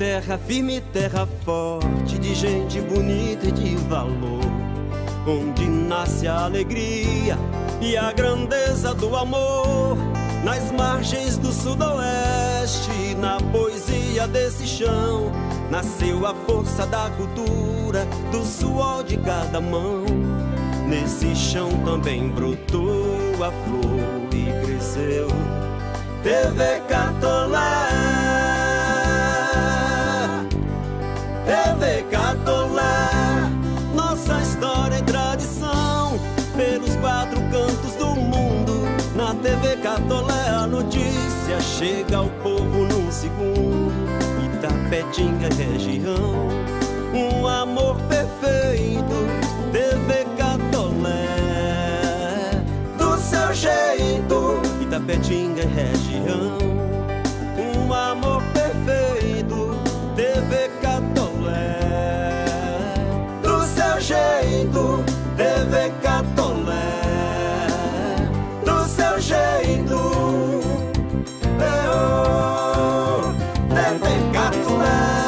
terra firme, terra forte, de gente bonita e de valor, onde nasce a alegria e a grandeza do amor, nas margens do sudoeste, na poesia desse chão, nasceu a força da cultura, do suor de cada mão. Nesse chão também brotou a flor e cresceu TV Catolé, TV Catolé, nossa história e tradição, pelos quatro cantos do mundo, na TV Catolé a notícia chega ao povo num segundo. Itapetinga região, um amor perfeito, TV Catolé, do seu jeito. Itapetinga região, um amor perfeito, TV Catolé, do seu jeito, TV Catolé, do seu jeito, TV Catolé,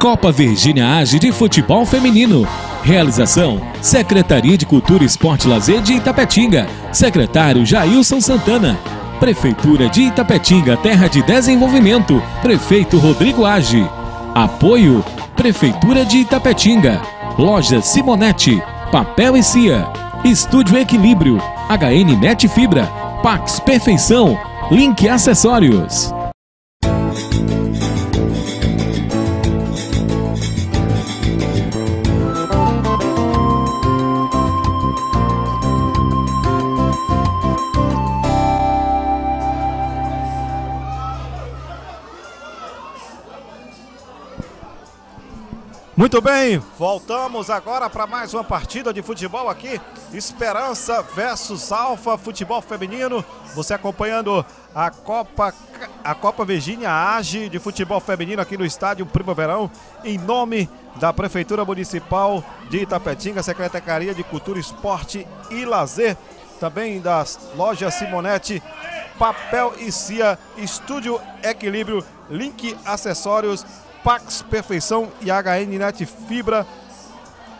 Copa Virgínia Hagge de futebol feminino. Realização: Secretaria de Cultura, Esporte e Lazer de Itapetinga. Secretário Jailson Santana. Prefeitura de Itapetinga, Terra de Desenvolvimento. Prefeito Rodrigo Hagge. Apoio: Prefeitura de Itapetinga. Loja Simonetti, Papel e Cia, Estúdio Equilíbrio, HN Net Fibra, Pax Perfeição, Link Acessórios. Muito bem, voltamos agora para mais uma partida de futebol aqui, Esperança versus Alfa, futebol feminino. Você acompanhando a Copa Virgínia Hagge de futebol feminino aqui no estádio Primaverão, em nome da Prefeitura Municipal de Itapetinga, Secretaria de Cultura, Esporte e Lazer, também das lojas Simonetti, Papel e Cia, Estúdio Equilíbrio, Link Acessórios, Pax Perfeição e HN Net Fibra.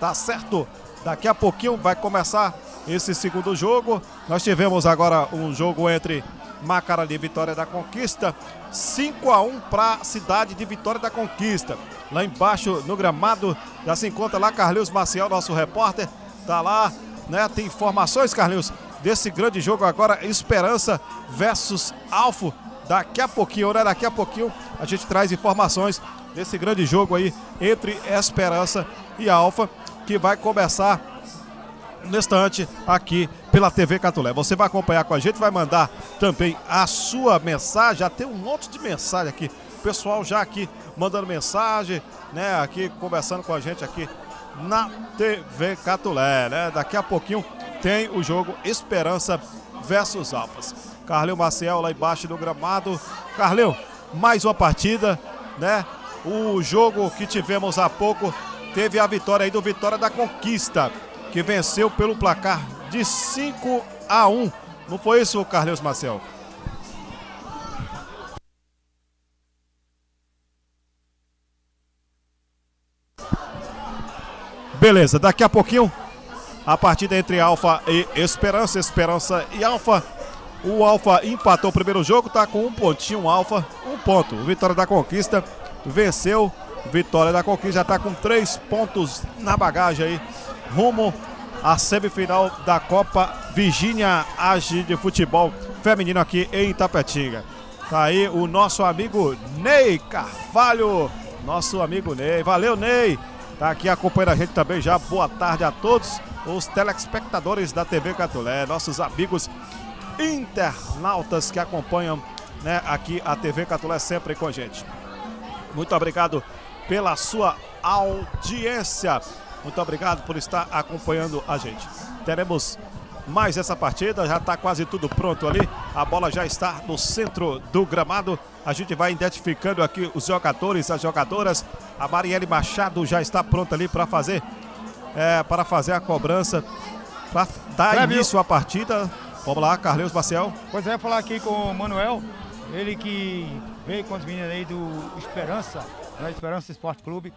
Tá certo? Daqui a pouquinho vai começar esse segundo jogo. Nós tivemos agora um jogo entre Macarali e Vitória da Conquista, 5 a 1 para a cidade de Vitória da Conquista. Lá embaixo no gramado já se encontra lá Carlinhos Maciel, nosso repórter, tá lá, né? Tem informações, Carlinhos, desse grande jogo agora, Esperança versus Alfa. Daqui a pouquinho, né? Daqui a pouquinho a gente traz informações desse grande jogo aí entre Esperança e Alfa, que vai começar no instante aqui pela TV Catolé. Você vai acompanhar com a gente, vai mandar também a sua mensagem. Já tem um monte de mensagem aqui, o pessoal já aqui mandando mensagem, né, aqui conversando com a gente aqui na TV Catolé, né? Daqui a pouquinho tem o jogo Esperança versus Alfas. Carlinho Maciel lá embaixo do gramado. Carlinho, mais uma partida, né? O jogo que tivemos há pouco teve a vitória aí do Vitória da Conquista, que venceu pelo placar de 5 a 1. Não foi isso, Carlinhos Maciel? Beleza, daqui a pouquinho a partida entre Alfa e Esperança, Esperança e Alfa. O Alfa empatou o primeiro jogo, tá com um pontinho, Alfa, um ponto. O Vitória da Conquista venceu, Vitória da Conquista já tá com 3 pontos na bagagem aí, rumo à semifinal da Copa Virgínia Hagge de futebol feminino aqui em Itapetinga. Tá aí o nosso amigo Ney Carvalho, nosso amigo Ney, valeu Ney, tá aqui acompanhando a gente também já. Boa tarde a todos os telespectadores da TV Catolé, nossos amigos internautas que acompanham, né, aqui a TV Catolé sempre com a gente. Muito obrigado pela sua audiência. Muito obrigado por estar acompanhando a gente. Teremos mais essa partida, já está quase tudo pronto ali. A bola já está no centro do gramado. A gente vai identificando aqui os jogadores, as jogadoras. A Marielle Machado já está pronta ali para fazer a cobrança, para dar início à partida. Vamos lá, Carlos Maciel. Pois é, falar aqui com o Manuel, ele que veio com as meninas aí do Esperança, né? Esperança Esporte Clube.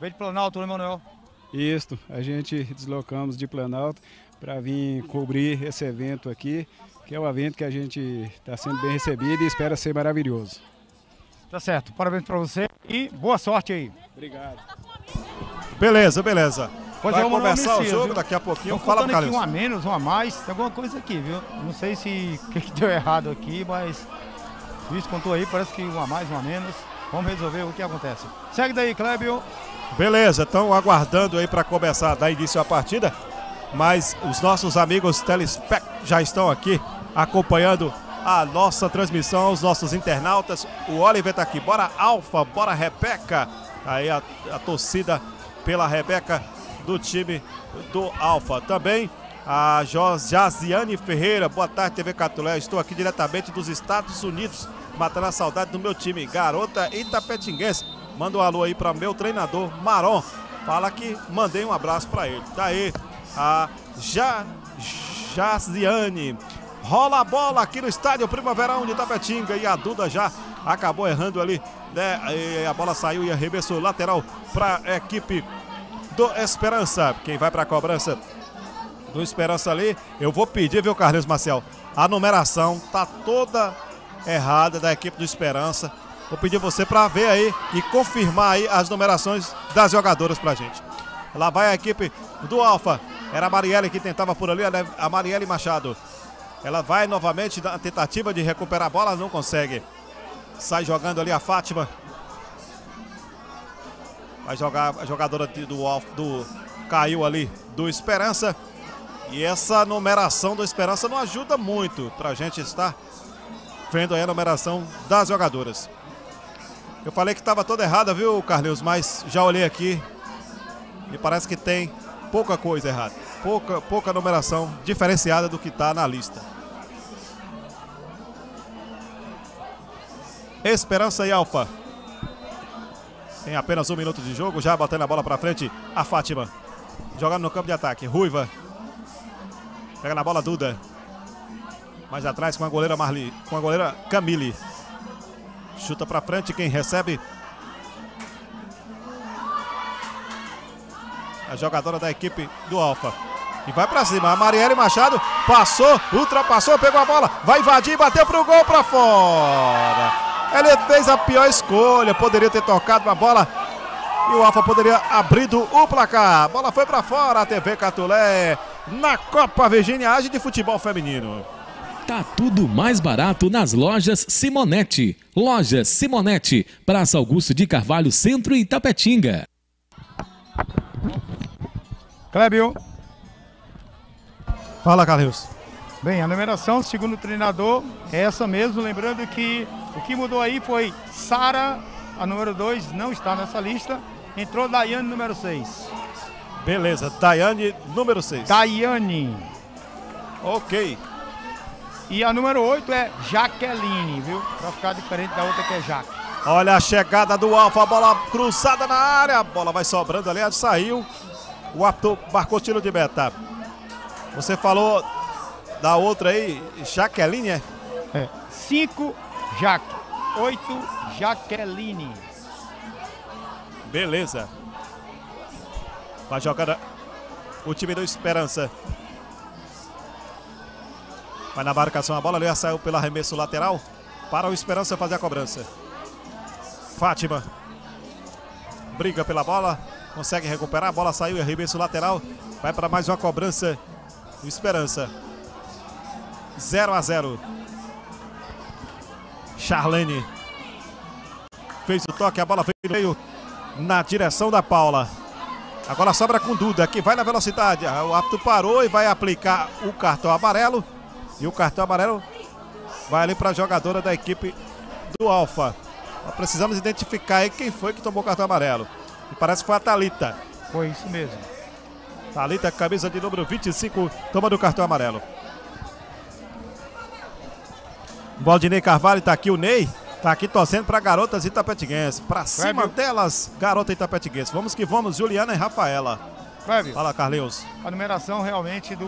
Veio de Planalto, né, Manuel? Isso, a gente deslocamos de Planalto para vir cobrir esse evento aqui, que é um evento que a gente está sendo bem recebido e espera ser maravilhoso. Tá certo, parabéns para você e boa sorte aí. Obrigado. Beleza, beleza. Pois vai começar o jogo, viu? Daqui a pouquinho. Fala pro Carlos. Um a menos, um a mais, tem alguma coisa aqui, viu? Não sei se o que deu errado aqui, mas o juiz contou aí, parece que um a mais, um a menos. Vamos resolver o que acontece. Segue daí, Clébio. Beleza, estão aguardando aí para começar, dar início à partida. Mas os nossos amigos telespec já estão aqui acompanhando a nossa transmissão, os nossos internautas. O Oliver tá aqui. Bora Alfa, bora Rebeca. Aí a torcida pela Rebeca do time do Alfa. Também a Jaziane Ferreira. Boa tarde, TV Catolé. Estou aqui diretamente dos Estados Unidos, matando a saudade do meu time, garota itapetinguense. Manda um alô aí para meu treinador, Maron. Fala que mandei um abraço para ele. Tá aí a Jaziane. Rola a bola aqui no estádio Primaverão de Itapetinga. E a Duda já acabou errando ali, né? E a bola saiu e arremessou lateral para a equipe do Esperança. Quem vai para a cobrança do Esperança ali, eu vou pedir, viu, Carlos Marcel? A numeração tá toda errada da equipe do Esperança. Vou pedir você para ver aí e confirmar aí as numerações das jogadoras pra gente. Lá vai a equipe do Alfa. Era a Marielle que tentava por ali, a Marielle Machado. Ela vai novamente na tentativa de recuperar a bola, não consegue. Sai jogando ali a Fátima. Vai jogar a jogadora do Alfa, caiu ali do Esperança. E essa numeração do Esperança não ajuda muito pra gente estar vendo aí a numeração das jogadoras. Eu falei que estava toda errada, viu, Carlinhos? Mas já olhei aqui e parece que tem pouca coisa errada. Pouca numeração diferenciada do que está na lista. Esperança e Alfa. Tem apenas 1 minuto de jogo, já batendo a bola para frente. A Fátima jogando no campo de ataque. Ruiva. Pega na bola Duda. Mais atrás com a goleira Marli, com a goleira Camille. Chuta pra frente, quem recebe? A jogadora da equipe do Alfa. E vai pra cima, a Marielle Machado passou, ultrapassou, pegou a bola, vai invadir, bateu pro gol, pra fora. Ela fez a pior escolha, poderia ter tocado uma bola e o Alfa poderia abrido o placar. A bola foi pra fora, a TV Catolé na Copa Virgínia Hagge de futebol feminino. Tá tudo mais barato nas lojas Simonetti. Lojas Simonetti, Praça Augusto de Carvalho, Centro e Itapetinga. Clébio. Fala, Carlos. Bem, a numeração, segundo o treinador, é essa mesmo. Lembrando que o que mudou aí foi Sara, a número 2, não está nessa lista. Entrou Daiane, número 6. Beleza, Daiane, número 6. Daiane. Ok. E a número 8 é Jaqueline, viu? Pra ficar diferente da outra que é Jaque. Olha a chegada do Alfa, a bola cruzada na área. A bola vai sobrando ali, saiu. O árbitro marcou tiro de meta. Você falou da outra aí, Jaqueline, é? É. 5, Jaque. 8, Jaqueline. Beleza. Vai jogando o time do Esperança. Vai na marcação a bola, ali saiu pelo arremesso lateral para o Esperança fazer a cobrança. Fátima briga pela bola, consegue recuperar, a bola saiu, arremesso lateral, vai para mais uma cobrança do Esperança. 0 a 0. Charlene fez o toque, a bola veio no meio na direção da Paula. Agora sobra com Duda, que vai na velocidade. O árbitro parou e vai aplicar o cartão amarelo. E o cartão amarelo vai ali para a jogadora da equipe do Alfa. Precisamos identificar aí quem foi que tomou o cartão amarelo. E parece que foi a Thalita. Foi isso mesmo. Thalita, camisa de número 25, toma do cartão amarelo. Valdinei Carvalho, tá aqui o Ney. Tá aqui torcendo para garotas itapetinguenses. Para cima delas, garota itapetinguense. Vamos que vamos, Juliana e Rafaela. Clévio, fala, Carlinhos. A numeração realmente do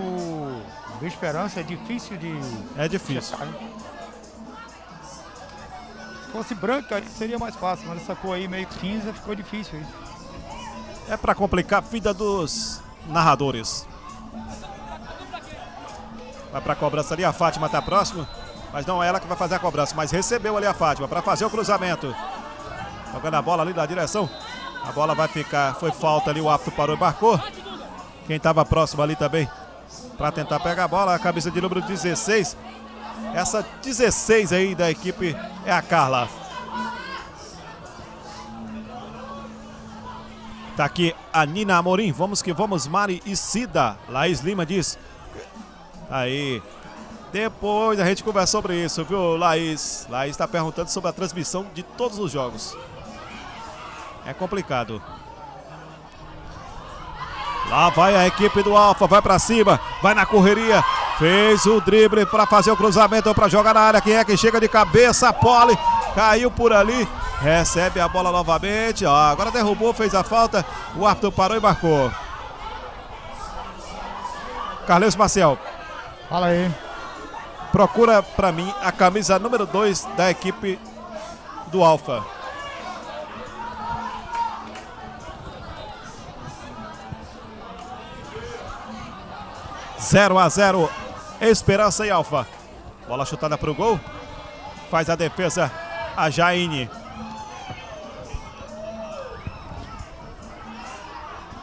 Esperança é difícil de... É difícil. Checar, se fosse branca seria mais fácil, mas essa cor aí meio cinza ficou difícil. Hein? É para complicar a vida dos narradores. Vai para a cobrança ali, a Fátima tá próxima. Mas não é ela que vai fazer a cobrança, mas recebeu ali a Fátima para fazer o cruzamento. Jogando a bola ali na direção. A bola vai ficar, foi falta ali, o árbitro parou e marcou. Quem estava próximo ali também para tentar pegar a bola, a camisa de número 16. Essa 16 aí da equipe é a Carla. Tá aqui a Nina Amorim, vamos que vamos, Mari e Cida. Laís Lima diz. Aí... Depois a gente conversa sobre isso, viu, Laís? Laís está perguntando sobre a transmissão de todos os jogos. É complicado. Lá vai a equipe do Alfa, vai para cima, vai na correria. Fez o drible para fazer o cruzamento, para jogar na área. Quem é que chega de cabeça? Pole, caiu por ali, recebe a bola novamente. Ó, agora derrubou, fez a falta, o árbitro parou e marcou. Carlos Marcel. Fala aí. Procura para mim a camisa número 2 da equipe do Alfa. Zero a zero, Esperança e Alfa. Bola chutada para o gol. Faz a defesa a Jaine.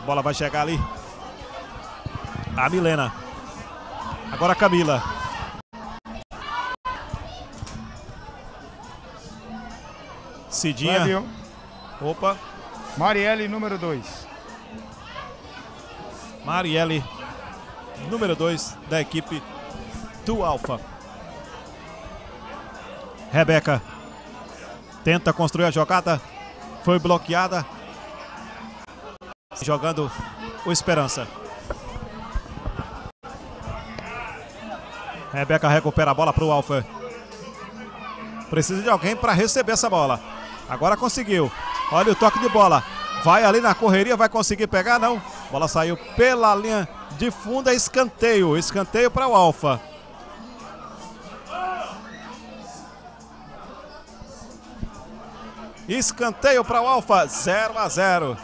Bola vai chegar ali. A Milena. Agora a Camila. Cidinha. Clévio. Opa. Marielle, número 2. Marielle, número 2 da equipe do Alfa. Rebeca tenta construir a jogada. Foi bloqueada. Jogando o Esperança. Rebeca recupera a bola para o Alfa. Precisa de alguém para receber essa bola. Agora conseguiu. Olha o toque de bola. Vai ali na correria, vai conseguir pegar? Não. Bola saiu pela linha de fundo, é escanteio. Escanteio para o Alfa. Escanteio para o Alfa, 0 a 0.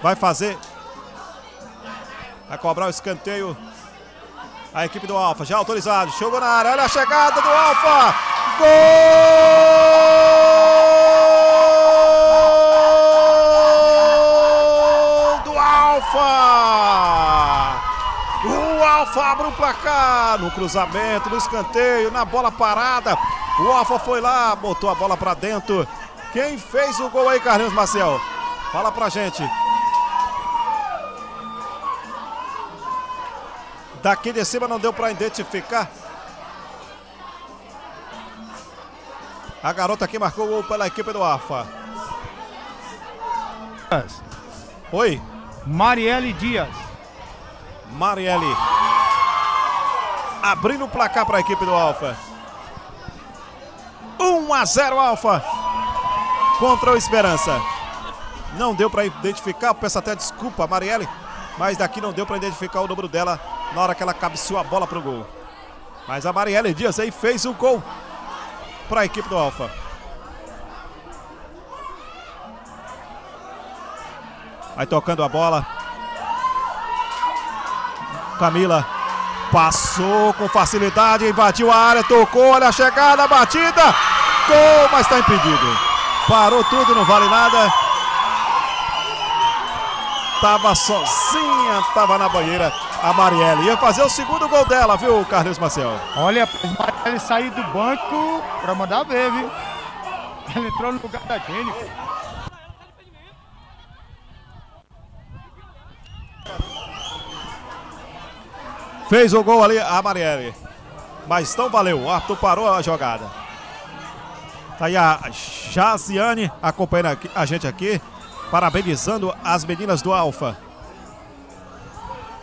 Vai fazer... Vai cobrar o escanteio a equipe do Alfa, já autorizado, chegou na área, olha a chegada do Alfa, gol do Alfa! O Alfa abre o placar no cruzamento, no escanteio, na bola parada, o Alfa foi lá, botou a bola pra dentro. Quem fez o gol aí, Carlinhos Marcel? Fala pra gente. Daqui de cima não deu para identificar. A garota que marcou o gol pela equipe do Alfa. Oi. Marielle Dias. Marielle. Abrindo o placar para a equipe do Alfa. 1 a 0 Alfa contra o Esperança. Não deu para identificar, peço até desculpa, Marielle. Mas daqui não deu para identificar o número dela na hora que ela cabeceou a bola para o gol. Mas a Marielle Dias aí fez o gol para a equipe do Alfa. Vai tocando a bola. Camila passou com facilidade, invadiu a área, tocou, olha a chegada, a batida. Gol, mas está impedido. Parou tudo, não vale nada. Tava sozinha, tava na banheira. A Marielle ia fazer o segundo gol dela, viu, Carlos Marcel? Olha, a Marielle saiu do banco pra mandar ver, viu? Ela entrou no lugar da Jennifer. Fez o gol ali a Marielle. mas não valeu. O árbitro parou a jogada. Tá aí a Jaziane acompanhando a gente aqui, parabenizando as meninas do Alfa.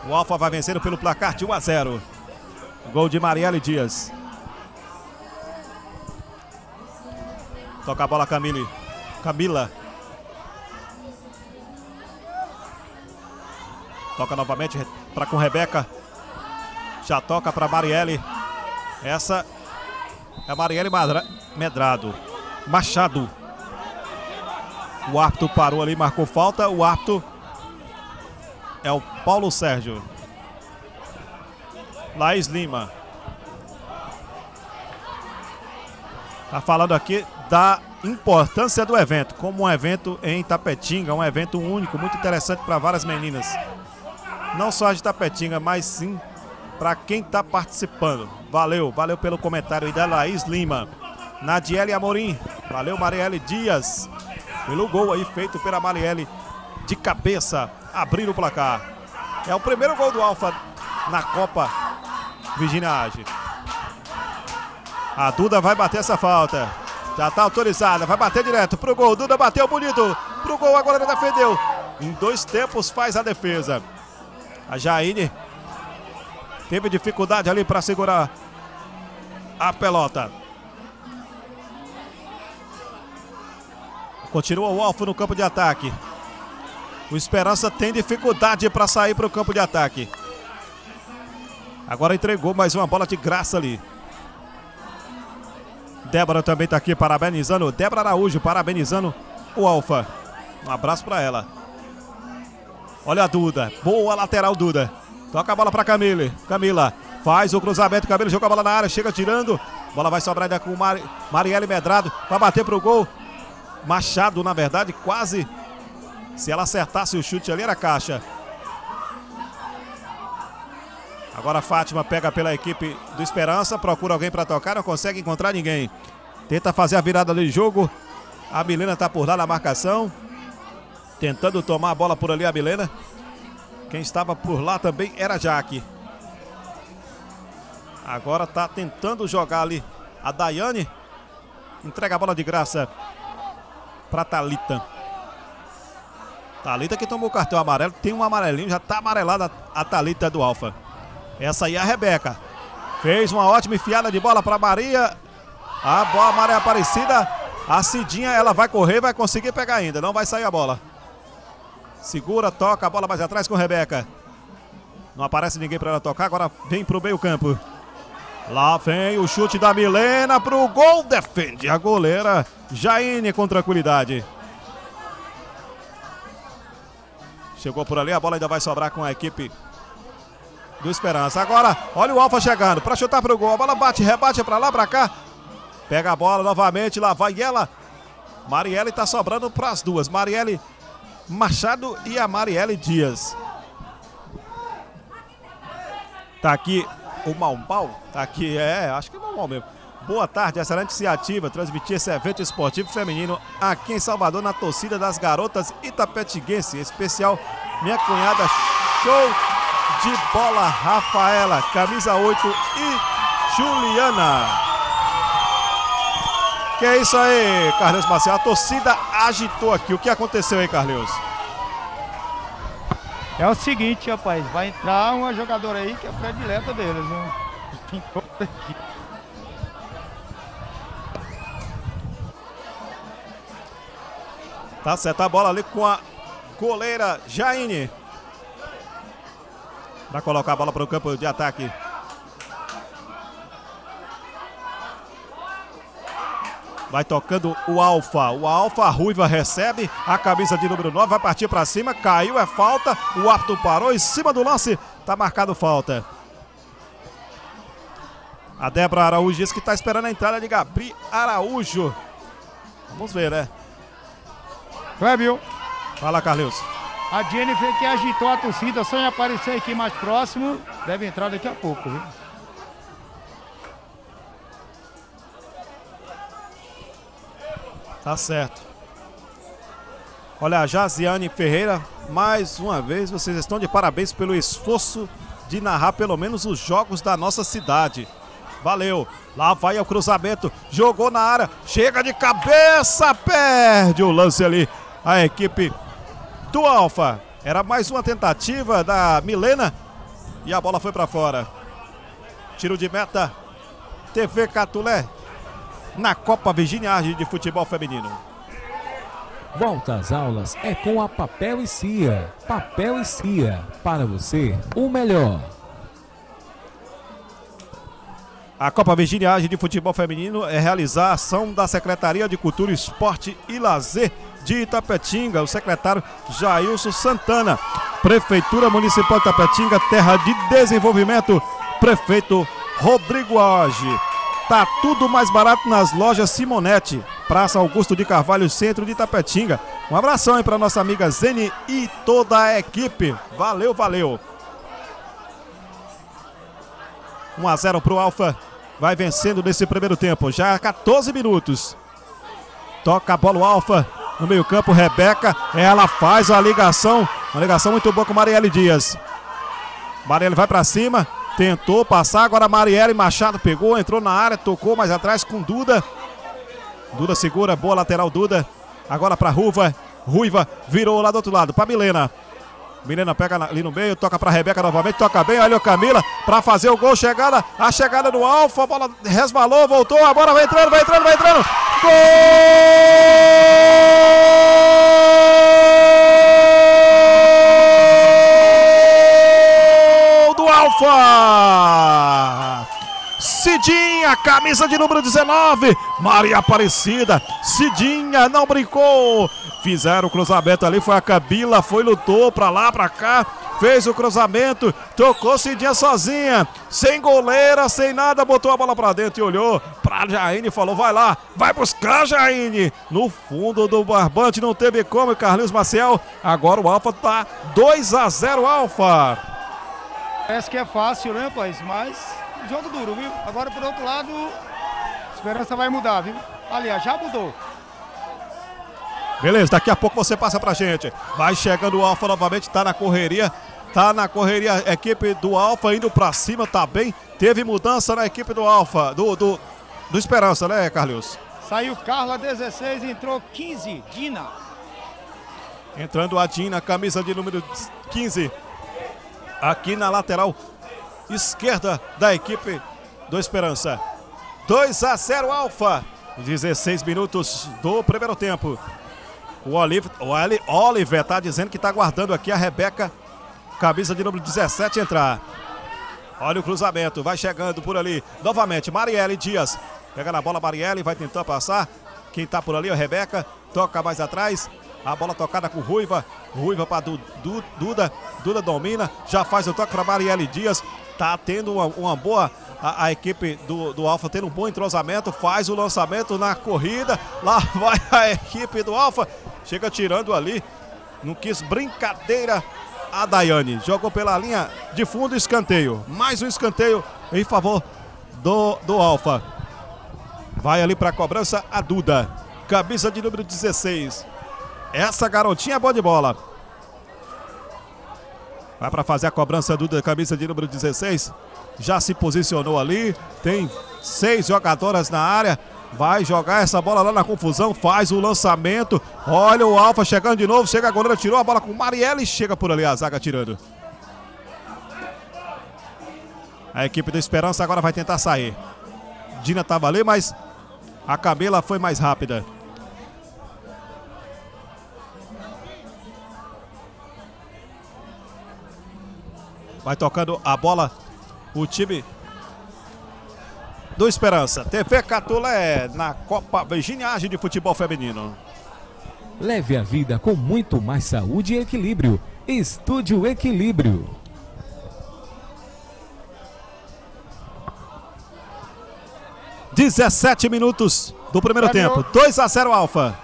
O Alfa vai vencendo pelo placar de 1-0. Gol de Marielle Dias. Toca a bola Camila. Toca novamente com Rebeca. Já toca para Marielle. Essa é Marielle Machado. O árbitro parou ali, marcou falta. O árbitro é o Paulo Sérgio. Laís Lima. Tá falando aqui da importância do evento, como um evento em Itapetinga, um evento único, muito interessante para várias meninas. Não só de Itapetinga, mas sim para quem está participando. Valeu, valeu pelo comentário aí da Laís Lima. Nadiele Amorim, valeu Marielle Dias pelo gol aí feito pela Marielle de cabeça, abrir o placar. É o primeiro gol do Alfa na Copa Virgínia Hagge. A Duda vai bater essa falta. Já está autorizada, vai bater direto pro gol. Duda bateu bonito pro gol, agora ele defendeu. Em dois tempos faz a defesa. A Jaine teve dificuldade ali para segurar a pelota. Continua o Alfa no campo de ataque. O Esperança tem dificuldade para sair para o campo de ataque. Agora entregou mais uma bola de graça ali. Débora também está aqui parabenizando. Débora Araújo parabenizando o Alfa. Um abraço para ela. Olha a Duda. Boa lateral, Duda. Toca a bola para Camila. Faz o cruzamento, Camila joga a bola na área, chega tirando. Bola vai sobrar ainda com Marielle Medrado. Vai bater para o gol. Machado, na verdade, quase. Se ela acertasse o chute ali, era caixa. Agora a Fátima pega pela equipe do Esperança. Procura alguém para tocar, não consegue encontrar ninguém. Tenta fazer a virada ali de jogo. A Milena está por lá na marcação, tentando tomar a bola por ali a Milena. Quem estava por lá também era a Jaque. Agora está tentando jogar ali a Daiane. Entrega a bola de graça para Thalita. Thalita que tomou o cartão amarelo. Tem um amarelinho, já está amarelada a Thalita do Alfa. Essa aí é a Rebeca. Fez uma ótima enfiada de bola para Maria. A bola Maria Aparecida. A Cidinha, ela vai correr, vai conseguir pegar ainda. Não vai sair a bola. Segura, toca a bola mais atrás com Rebeca. Não aparece ninguém para ela tocar. Agora vem pro meio campo. Lá vem o chute da Milena pro gol. Defende a goleira Jaine com tranquilidade. Chegou por ali. A bola ainda vai sobrar com a equipe do Esperança. Agora, olha o Alfa chegando para chutar pro gol. A bola bate, rebate para lá, para cá. Pega a bola novamente. Lá vai ela. Marielle tá sobrando para as duas. Marielle Machado e a Marielle Dias. Tá aqui o Maumbau. Tá aqui, acho que é o Maumbau mesmo. Boa tarde, excelente iniciativa transmitir esse evento esportivo feminino aqui em Salvador, na torcida das garotas itapetiguense. Especial minha cunhada, show de bola, Rafaela, camisa 8 e Juliana. Que é isso aí, Carlinhos Marcelo. A torcida agitou aqui. O que aconteceu aí, Carlinhos? É o seguinte, rapaz. Vai entrar uma jogadora aí que é a predileta deles. Tem conta aqui. Tá certa a bola ali com a goleira Jaine. Pra colocar a bola para o campo de ataque. Vai tocando o Alfa. O Alfa, a Ruiva recebe a camisa de número 9. Vai partir para cima. Caiu, é falta. O árbitro parou em cima do lance. Tá marcado falta. A Débora Araújo diz que está esperando a entrada de Gabi Araújo. Vamos ver, né? Clébio. Fala, Carlinhos. A Jennifer que agitou a torcida. Só em aparecer aqui mais próximo. Deve entrar daqui a pouco, viu? Tá certo. Olha, a Jaziane Ferreira, mais uma vez, vocês estão de parabéns pelo esforço de narrar pelo menos os jogos da nossa cidade. Valeu. Lá vai o cruzamento. Jogou na área. Chega de cabeça. Perde o lance ali. A equipe do Alfa. Era mais uma tentativa da Milena. E a bola foi para fora. Tiro de meta. TV Catolé. Na Copa Virgínia Hagge de futebol feminino. Volta às aulas é com a Papel e Cia. Papel e Cia. Para você, o melhor. A Copa Virgínia Hagge de futebol feminino é realização da Secretaria de Cultura, Esporte e Lazer de Itapetinga. O secretário Jailson Santana. Prefeitura Municipal de Itapetinga, terra de desenvolvimento. Prefeito Rodrigo Hagge. Tá tudo mais barato nas lojas Simonetti. Praça Augusto de Carvalho, centro de Itapetinga. Um abração aí para nossa amiga Zene e toda a equipe. Valeu, valeu. 1 a 0 para o Alfa. Vai vencendo nesse primeiro tempo, já 14 minutos. Toca a bola o Alfa no meio campo, Rebeca. Ela faz a ligação. Uma ligação muito boa com Marielle Dias. Marielle vai para cima. Tentou passar, agora Marielle Machado pegou, entrou na área, tocou mais atrás com Duda. Duda segura, boa lateral Duda. Agora para Ruiva. Ruiva virou lá do outro lado, para Milena. Milena pega ali no meio, toca para Rebeca novamente, toca bem, olha o Camila para fazer o gol, chegada, a chegada do Alfa, a bola resvalou, voltou, agora vai entrando, vai entrando, vai entrando. Gol do Alfa! Cidinha, camisa de número 19, Maria Aparecida, Cidinha não brincou. Fizeram o cruzamento ali, foi a Camila, foi, lutou pra lá, pra cá, fez o cruzamento, tocou Cidinha sozinha, sem goleira, sem nada, botou a bola pra dentro e olhou pra Jaine e falou, vai lá, vai buscar Jaine, no fundo do barbante, não teve como, Carlinhos Maciel, agora o Alfa tá 2 a 0 Alfa. Parece que é fácil, né, Paz, mas jogo duro, viu, agora por outro lado, a esperança vai mudar, viu, aliás, já mudou. Beleza, daqui a pouco você passa pra gente. Vai chegando o Alfa novamente, tá na correria, a equipe do Alfa indo pra cima, tá bem. Teve mudança na equipe do Alfa, do Esperança, né, Carlos? Saiu Carla, 16, entrou 15, Dina. Entrando a Dina, camisa de número 15, aqui na lateral esquerda da equipe do Esperança. 2 a 0 Alfa, 16 minutos do primeiro tempo. O Oliver tá dizendo que tá guardando aqui a Rebeca, camisa de número 17, entrar. Olha o cruzamento, vai chegando por ali novamente, Marielle Dias pega na bola, Marielle vai tentar passar. Quem tá por ali é a Rebeca, toca mais atrás, a bola tocada com Ruiva para Duda domina, já faz o toque para Marielle Dias. Tá tendo uma boa, a equipe do Alfa tendo um bom entrosamento, faz o lançamento na corrida, lá vai a equipe do Alfa, chega tirando ali, não quis brincadeira a Daiane, jogou pela linha de fundo, escanteio, mais um escanteio em favor do Alfa. Vai ali para cobrança a Duda, camisa de número 16, essa garotinha é boa de bola. Vai para fazer a cobrança a Duda, camisa de número 16, já se posicionou ali, tem 6 jogadoras na área, vai jogar essa bola lá na confusão, faz o lançamento, olha o Alfa chegando de novo, chega a goleira, tirou a bola com Marielle, chega por ali a zaga tirando. A equipe do Esperança agora vai tentar sair, Dina estava ali, mas a Camila foi mais rápida. Vai tocando a bola o time do Esperança. TV Catolé na Copa Virgínia Hagge de futebol feminino. Leve a vida com muito mais saúde e equilíbrio. Estúdio Equilíbrio. (17 minutos do primeiro tempo. 2 a 0 Alfa.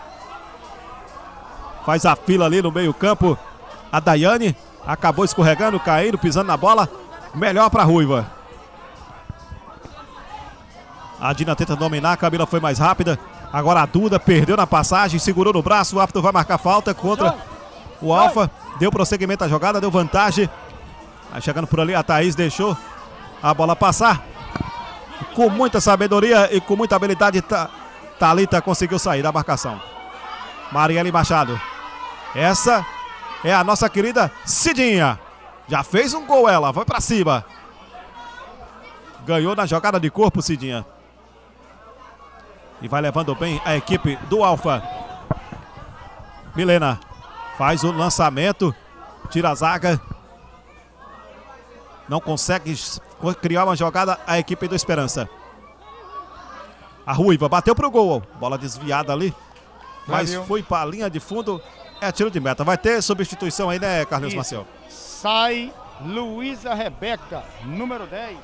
Faz a fila ali no meio-campo. A Daiane acabou escorregando, caindo, pisando na bola. Melhor para Ruiva. A Dina tenta dominar, a Camila foi mais rápida. Agora a Duda perdeu na passagem, segurou no braço, o árbitro vai marcar falta contra o Alfa. Deu prosseguimento à jogada, deu vantagem. Aí chegando por ali, a Thaís deixou a bola passar. com muita sabedoria e com muita habilidade, Thalita conseguiu sair da marcação. Marielle Machado. Essa é a nossa querida Cidinha. Já fez um gol ela, foi pra cima. Ganhou na jogada de corpo, Cidinha. E vai levando bem a equipe do Alfa. Milena faz o lançamento, tira a zaga. Não consegue criar uma jogada a equipe do Esperança. A Ruiva bateu pro gol, bola desviada ali, mas foi para a linha de fundo, é tiro de meta. Vai ter substituição aí, né, Carlinhos Maciel? Sai Luísa Rebeca, número 10,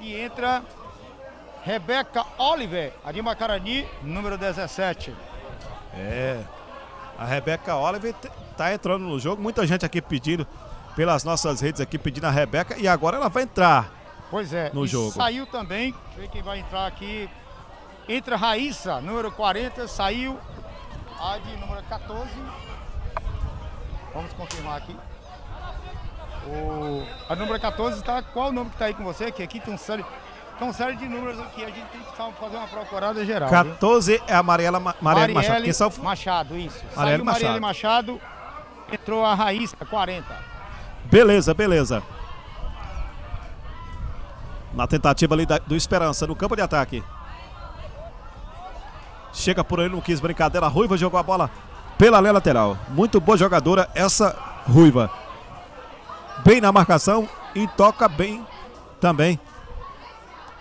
e entra Rebeca Oliver, a de Macarani, número 17. É, a Rebeca Oliver tá entrando no jogo, muita gente aqui pedindo pelas nossas redes aqui, pedindo a Rebeca, e agora ela vai entrar. Pois é, no jogo. Saiu também, deixa eu ver quem vai entrar aqui. Entra Raíssa, número 40, saiu a de número 14. Vamos confirmar aqui. A número 14 está, qual o nome que está aí com você? Que aqui tem uma série de números aqui, a gente tem que fazer uma procurada geral. 14 viu? É a Marielle Machado. Aqui só... Machado, isso. Marielle Machado. Machado, entrou a Raíssa, 40. Beleza, beleza. Na tentativa ali do Esperança, no campo de ataque. Chega por aí, não quis brincadeira. A Ruiva jogou a bola pela linha lateral. Muito boa jogadora essa Ruiva. Bem na marcação e toca bem também.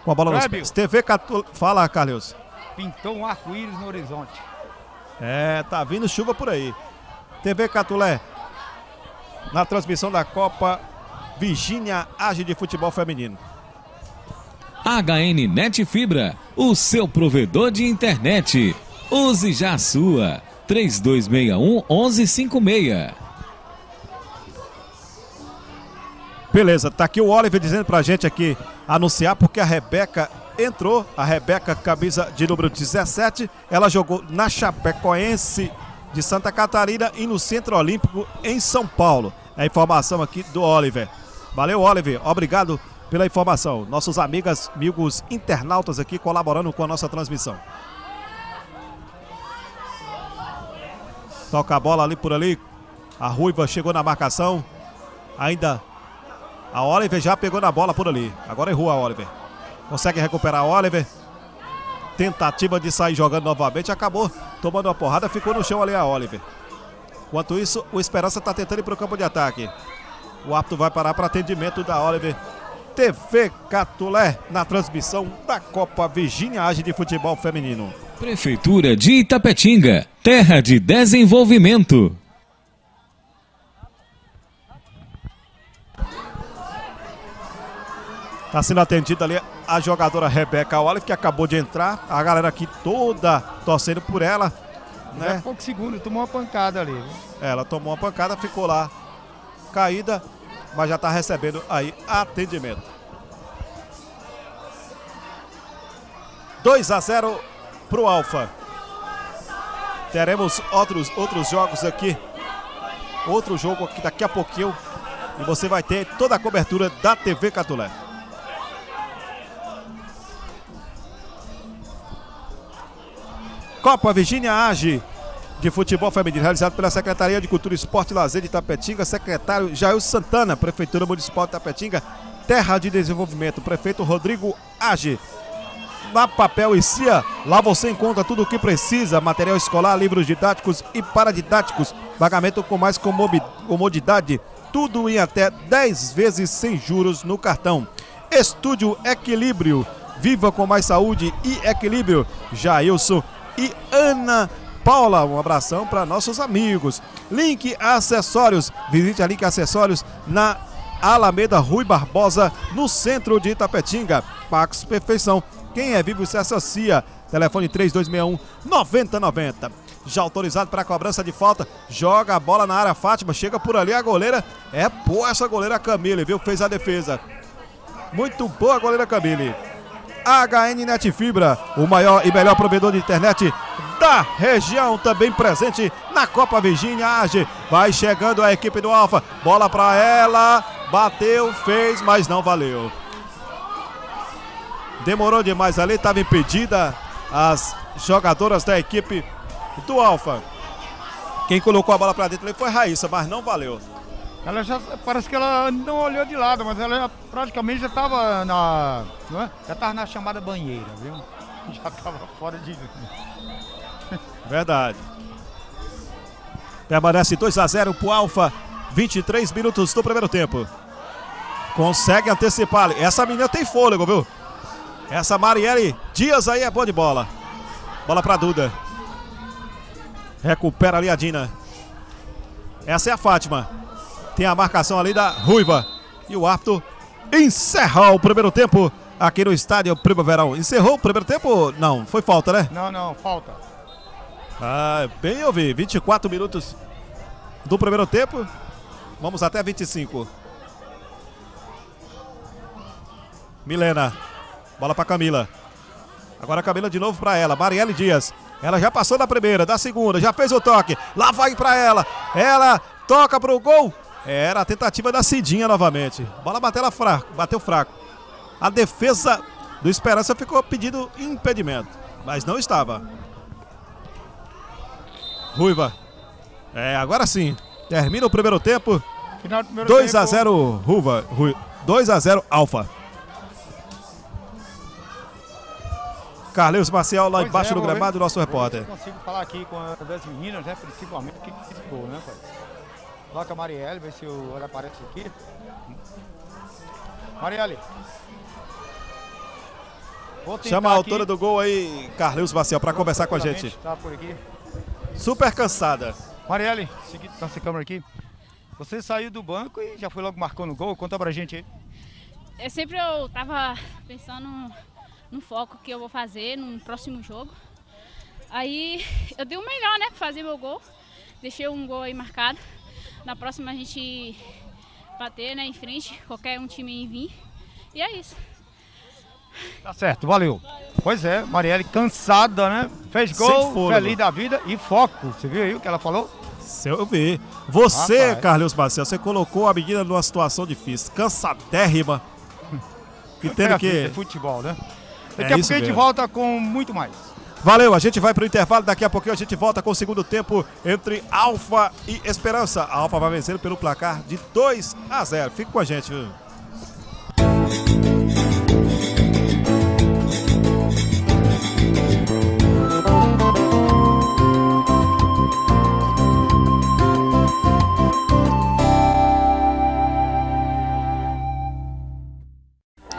Com a bola nos pés. TV Catolé. Fala, Carlos. Pintou um arco-íris no horizonte. É, tá vindo chuva por aí. TV Catolé. Na transmissão da Copa Virgínia Hagge de futebol feminino. HN Net Fibra, o seu provedor de internet. Use já a sua. 3261-1156. Beleza, tá aqui o Oliver dizendo pra gente aqui anunciar, porque a Rebeca entrou. A Rebeca, camisa de número 17. Ela jogou na Chapecoense de Santa Catarina e no Centro Olímpico em São Paulo. É a informação aqui do Oliver. Valeu, Oliver. Obrigado pela informação. Nossos amigos internautas aqui colaborando com a nossa transmissão. Toca a bola ali por ali. A Ruiva chegou na marcação. Ainda a Oliver já pegou na bola por ali. Agora errou a Oliver. Consegue recuperar a Oliver. Tentativa de sair jogando novamente, acabou tomando uma porrada, ficou no chão ali a Oliver. Enquanto isso, o Esperança está tentando ir para o campo de ataque. O árbitro vai parar para atendimento da Oliver. TV Catolé na transmissão da Copa Virgínia Hagge de futebol feminino. Prefeitura de Itapetinga, terra de desenvolvimento. Está sendo atendida ali a jogadora Rebeca Olive, que acabou de entrar. A galera aqui toda torcendo por ela. Né? Poucos segundos, tomou uma pancada ali. Né? Ela tomou uma pancada, ficou lá caída, mas já está recebendo aí atendimento. 2-0 para o Alfa. Teremos outros jogos aqui. Outro jogo aqui daqui a pouquinho. E você vai ter toda a cobertura da TV Catolé. Copa Virgínia Hagge de futebol feminino, realizado pela Secretaria de Cultura, Esporte e Lazer de Itapetinga, secretário Jailson Santana, Prefeitura Municipal de Itapetinga, terra de desenvolvimento, prefeito Rodrigo Hagge. Na Papel e Cia, lá você encontra tudo o que precisa, material escolar, livros didáticos e paradidáticos, pagamento com mais comodidade, tudo em até 10 vezes sem juros no cartão. Estúdio Equilíbrio, viva com mais saúde e equilíbrio, Jailson e Ana Paula, um abração para nossos amigos. Link Acessórios, visite a Link Acessórios na Alameda Rui Barbosa, no centro de Itapetinga. Pax Perfeição, quem é vivo se associa, telefone 3261-9090. Já autorizado para cobrança de falta, joga a bola na área, Fátima, chega por ali a goleira, essa goleira Camille, viu, fez a defesa. Muito boa a goleira Camille. HN Net Fibra, o maior e melhor provedor de internet da região, também presente na Copa Virgínia Hagge. Vai chegando a equipe do Alfa, bola para ela, bateu, fez, mas não valeu. Demorou demais ali, estava impedida as jogadoras da equipe do Alfa. Quem colocou a bola para dentro ali foi a Raíssa, mas não valeu. Ela já, parece que ela não olhou de lado, mas ela já, praticamente já estava na, não é? Já estava na chamada banheira, viu? Já estava fora de... Verdade. Permanece 2-0 pro Alfa, 23 minutos do primeiro tempo. Consegue antecipar. Essa menina tem fôlego, viu? Essa Marielle Dias aí é boa de bola. Bola pra Duda. Recupera ali a Dina. Essa é a Fátima. Tem a marcação ali da Ruiva. E o árbitro encerra o primeiro tempo aqui no estádio Primaverão. Encerrou o primeiro tempo? Não, foi falta, né? Não, falta. Ah, bem ouvi. 24 minutos do primeiro tempo. Vamos até 25. Milena. Bola para Camila. Agora a Camila de novo para ela. Marielle Dias. Ela já passou da primeira, da segunda, já fez o toque. Lá vai para ela. Ela toca pro gol. Era a tentativa da Cidinha novamente. Bola bateu fraco. A defesa do Esperança ficou pedindo impedimento, mas não estava. Ruiva. Agora sim. Termina o primeiro tempo. 2-0 Ruiva. 2-0 Alfa. Carlinhos Marcial lá embaixo do gramado, nosso repórter. Eu consigo falar aqui com as meninas, né? Principalmente que gol, né, pai? Coloca a Marielle, ver se ela aparece aqui. Marielle. Chama a autora do gol aí, Carlinhos Marcial, para conversar com a gente. Tá por aqui. Super cansada. Marielle, seguindo nossa câmera aqui. Você saiu do banco e já foi logo marcando o gol. Conta pra gente aí. Eu tava pensando no foco que eu vou fazer no próximo jogo. Aí eu dei o melhor, né, pra fazer meu gol. Deixei um gol aí marcado. Na próxima a gente bater, né, em frente, qualquer um time vir. E é isso. Tá certo, valeu. Pois é, Marielle cansada, né? Fez gol, feliz da vida e foco. Você viu aí o que ela falou? Eu vi. Você, Carlinhos Marcel, você colocou a menina numa situação difícil, cansadérrima. E teve que... futebol, né? Daqui a pouquinho a gente volta com muito mais. Valeu, a gente vai para o intervalo. Daqui a pouquinho a gente volta com o segundo tempo entre Alfa e Esperança. A Alfa vai vencer pelo placar de 2-0. Fique com a gente.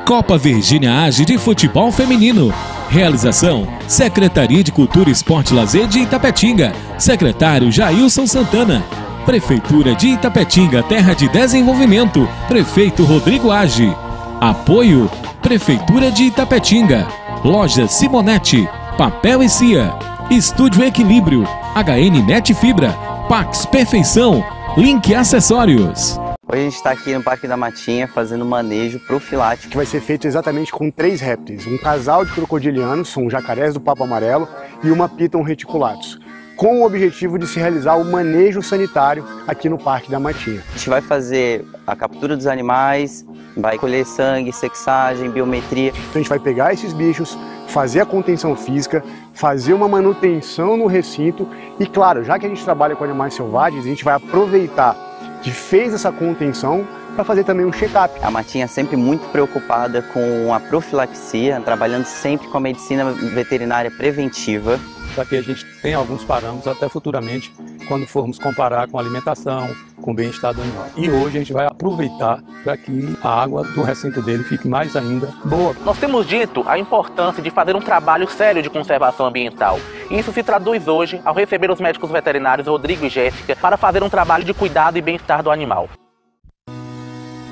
Copa Virgínia Hagge de Futebol Feminino. Realização: Secretaria de Cultura, Esporte e Lazer de Itapetinga. Secretário Jailson Santana. Prefeitura de Itapetinga, Terra de Desenvolvimento. Prefeito Rodrigo Hagge. Apoio: Prefeitura de Itapetinga. Loja Simonetti. Papel e Cia. Estúdio Equilíbrio. HN Net Fibra. Pax Perfeição. Link Acessórios. Hoje a gente está aqui no Parque da Matinha fazendo manejo profilático. Que vai ser feito exatamente com 3 répteis. Um casal de crocodilianos, são jacarés do papo amarelo, e uma piton reticulatus. Com o objetivo de se realizar o manejo sanitário aqui no Parque da Matinha. A gente vai fazer a captura dos animais, vai colher sangue, sexagem, biometria. Então a gente vai pegar esses bichos, fazer a contenção física, fazer uma manutenção no recinto. E claro, já que a gente trabalha com animais selvagens, a gente vai aproveitar que fez essa contenção para fazer também um check-up. A Matinha é sempre muito preocupada com a profilaxia, trabalhando sempre com a medicina veterinária preventiva. Para que a gente tenha alguns parâmetros até futuramente, quando formos comparar com a alimentação, com o bem-estar do animal. E hoje a gente vai aproveitar para que a água do recinto dele fique mais ainda boa. Nós temos dito a importância de fazer um trabalho sério de conservação ambiental. Isso se traduz hoje ao receber os médicos veterinários Rodrigo e Jéssica para fazer um trabalho de cuidado e bem-estar do animal.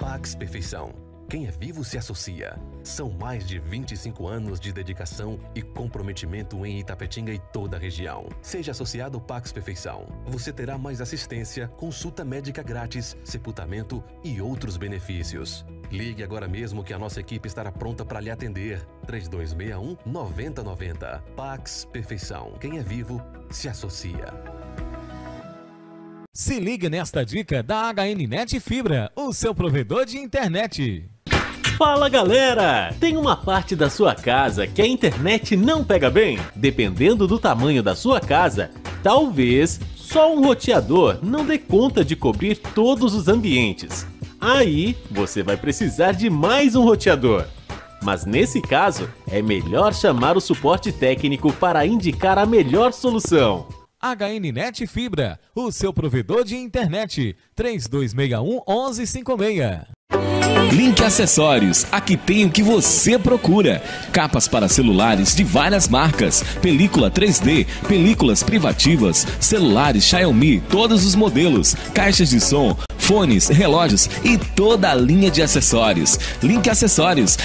Pax Perfeição. Quem é vivo se associa. São mais de 25 anos de dedicação e comprometimento em Itapetinga e toda a região. Seja associado ao Pax Perfeição. Você terá mais assistência, consulta médica grátis, sepultamento e outros benefícios. Ligue agora mesmo que a nossa equipe estará pronta para lhe atender. 3261 9090. Pax Perfeição. Quem é vivo se associa. Se liga nesta dica da HN Net Fibra, o seu provedor de internet. Fala galera! Tem uma parte da sua casa que a internet não pega bem? Dependendo do tamanho da sua casa, talvez só um roteador não dê conta de cobrir todos os ambientes. Aí você vai precisar de mais um roteador. Mas nesse caso, é melhor chamar o suporte técnico para indicar a melhor solução. HN Net Fibra, o seu provedor de internet, 3261-1156. Link Acessórios, aqui tem o que você procura. Capas para celulares de várias marcas, película 3D, películas privativas, celulares Xiaomi, todos os modelos, caixas de som, fones, relógios e toda a linha de acessórios. Link Acessórios.